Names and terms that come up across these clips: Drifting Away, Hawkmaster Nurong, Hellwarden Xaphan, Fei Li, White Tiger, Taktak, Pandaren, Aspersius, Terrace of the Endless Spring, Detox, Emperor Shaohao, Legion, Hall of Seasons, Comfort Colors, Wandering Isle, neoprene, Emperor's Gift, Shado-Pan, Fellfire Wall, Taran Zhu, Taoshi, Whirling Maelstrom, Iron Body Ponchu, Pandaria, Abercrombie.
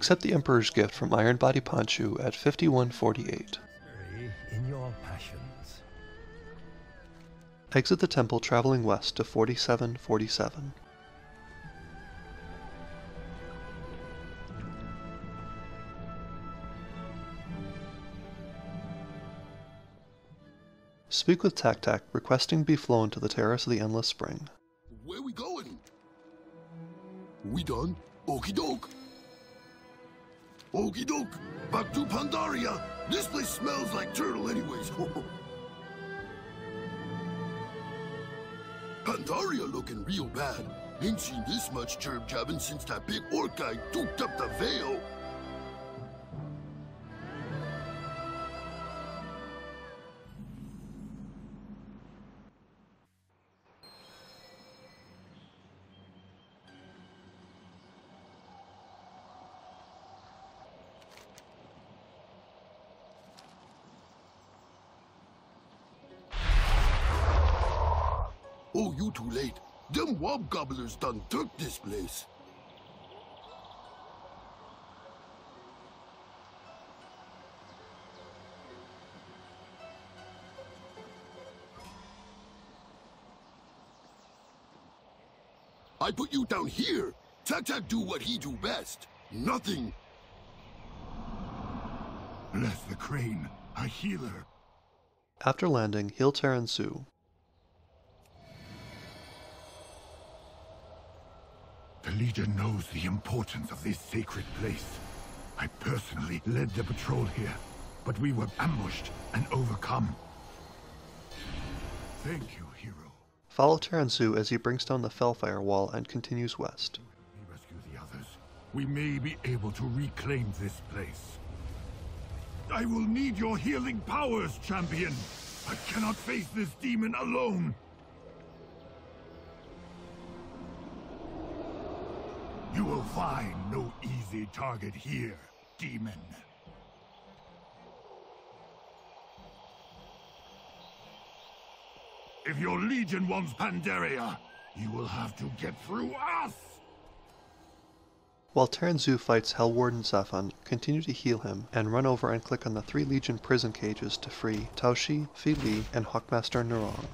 Accept the Emperor's gift from Iron Body Ponchu at 5148. In your passions. Exit the temple traveling west to 4747. Speak with Taktak, requesting be flown to the Terrace of the Endless Spring. Where we going? We done? Okie doke! Okie doke! Back to Pandaria! This place smells like turtle anyways! Pandaria looking real bad. Ain't seen this much gerb-jabbing since that big orc guy duked up the veil! Oh, you too late. Them wob gobblers done took this place. I put you down here. Taktak do what he do best. Nothing. Bless the crane, a healer. After landing, heal Taran Zhu. The Legion knows the importance of this sacred place. I personally led the patrol here, but we were ambushed and overcome. Thank you, hero. Follow Taran Zhu as he brings down the Fellfire Wall and continues west. We rescue the others. We may be able to reclaim this place. I will need your healing powers, champion. I cannot face this demon alone. You will find no easy target here, demon. If your Legion wants Pandaria, you will have to get through us! While Taran Zhu fights Hellwarden Xaphan, continue to heal him, and run over and click on the 3 Legion prison cages to free Taoshi, Fei Li, and Hawkmaster Nurong.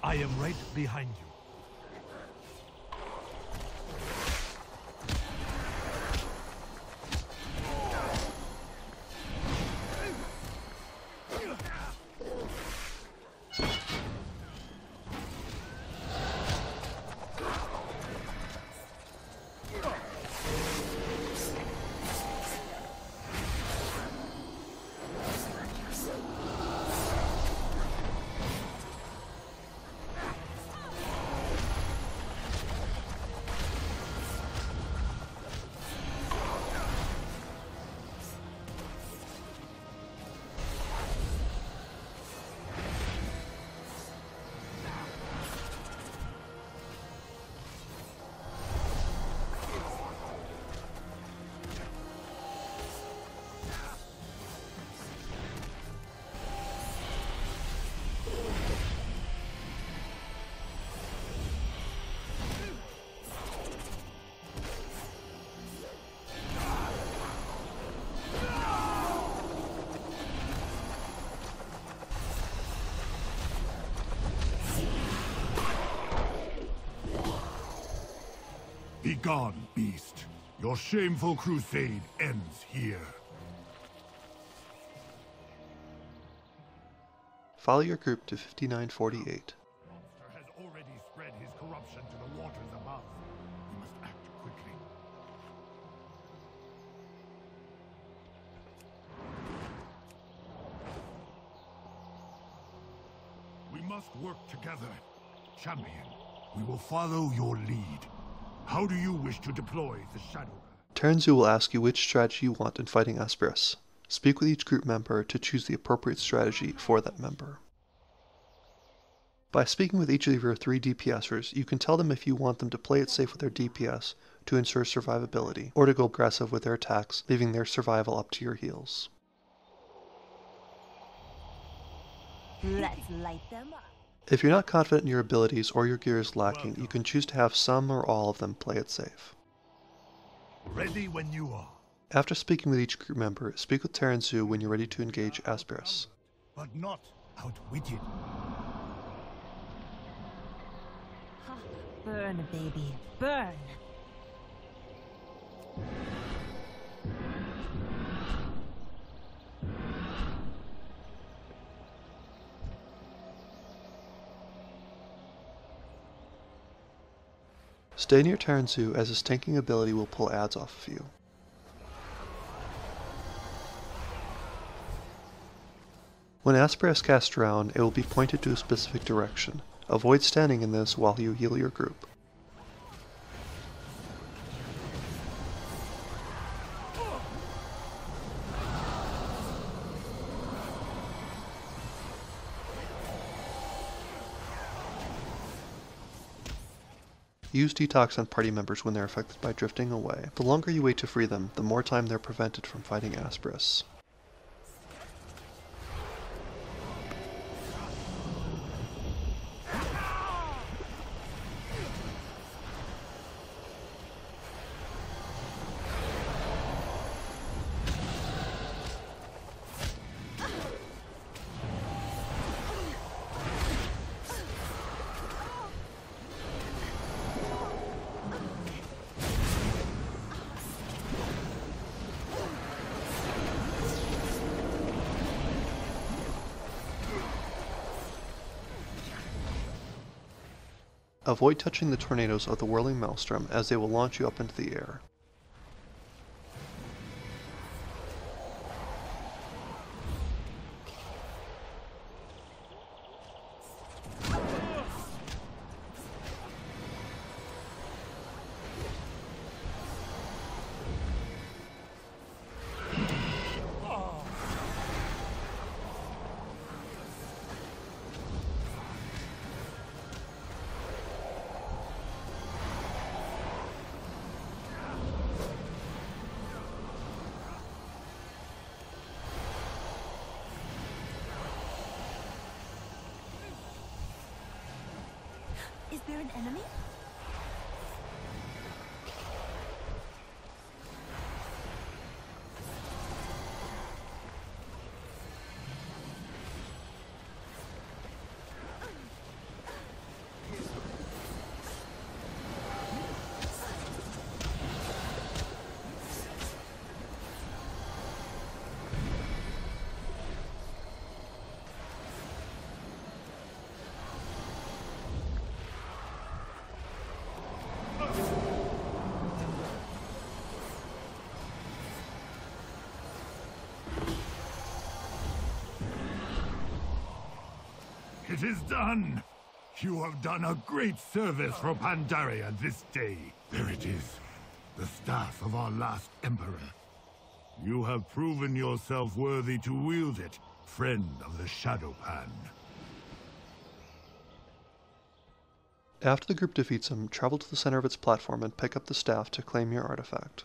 I am right behind you. Begone, beast. Your shameful crusade ends here. Follow your group to 5948. The monster has already spread his corruption to the waters above. We must act quickly. We must work together. Champion, we will follow your lead. How do you wish to deploy the Shado-Pan? Taran Zhu will ask you which strategy you want in fighting Aspersius. Speak with each group member to choose the appropriate strategy for that member. By speaking with each of your 3 DPSers, you can tell them if you want them to play it safe with their DPS, to ensure survivability, or to go aggressive with their attacks, leaving their survival up to your heels. Let's light them up. If you're not confident in your abilities or your gear is lacking, you can choose to have some or all of them play it safe. Ready when you are. After speaking with each group member, speak with Taran Zhu when you're ready to engage Aspersius. But not outwitted. Burn, baby, burn. Stay near Taran Zhu, as his tanking ability will pull adds off of you. When Aspersius casts Drown, it will be pointed to a specific direction. Avoid standing in this while you heal your group. Use Detox on party members when they are affected by Drifting Away. The longer you wait to free them, the more time they are prevented from fighting Aspersius. Avoid touching the tornadoes of the Whirling Maelstrom, as they will launch you up into the air. Is there an enemy? It is done! You have done a great service for Pandaria this day. There it is, the staff of our last emperor. You have proven yourself worthy to wield it, friend of the Shado-Pan. After the group defeats him, travel to the center of its platform and pick up the staff to claim your artifact.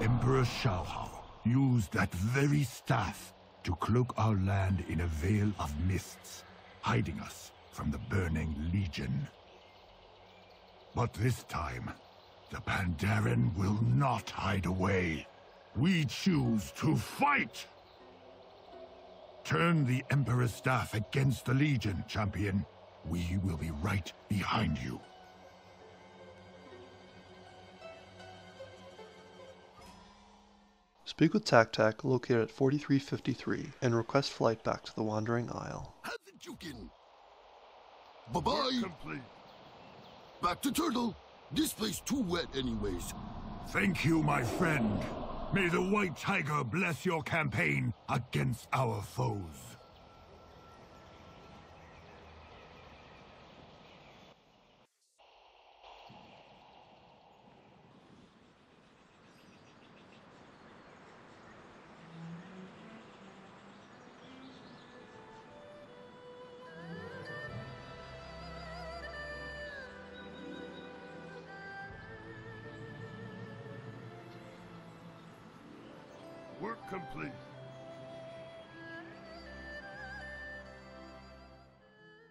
Emperor Shaohao used that very staff to cloak our land in a veil of mists, hiding us from the burning Legion. But this time, the Pandaren will not hide away. We choose to fight! Turn the Emperor's staff against the Legion, champion. We will be right behind you. Speak with Taktak, located at 4353, and request flight back to the Wandering Isle. How did you get? Bye-bye! Back to Turtle! This place too wet anyways. Thank you, my friend. May the White Tiger bless your campaign against our foes. Work complete.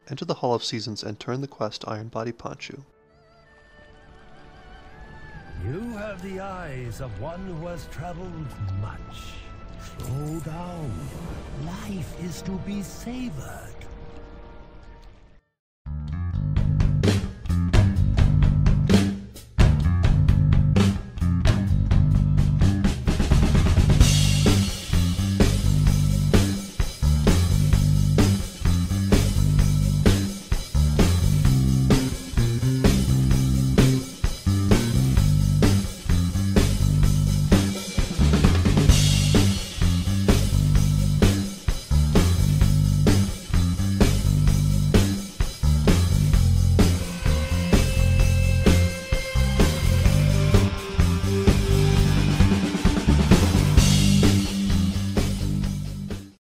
Enter the Hall of Seasons and turn the quest Iron Body Ponchu. You have the eyes of one who has traveled much. Slow down. Life is to be savored.